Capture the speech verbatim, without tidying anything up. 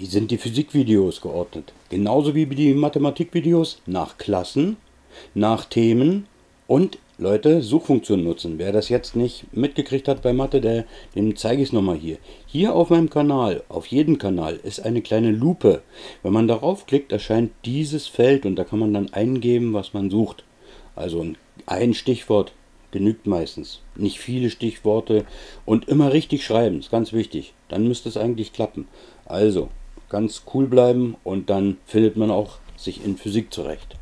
Wie sind die Physikvideos geordnet? Genauso wie die Mathematikvideos nach Klassen, nach Themen und, Leute, Suchfunktion nutzen. Wer das jetzt nicht mitgekriegt hat bei Mathe, der, dem zeige ich es nochmal hier. Hier auf meinem Kanal, auf jedem Kanal, ist eine kleine Lupe. Wenn man darauf klickt, erscheint dieses Feld und da kann man dann eingeben, was man sucht. Also ein Stichwort genügt meistens. Nicht viele Stichworte und immer richtig schreiben, ist ganz wichtig. Dann müsste es eigentlich klappen. Also ganz cool bleiben und dann findet man auch sich in Physik zurecht.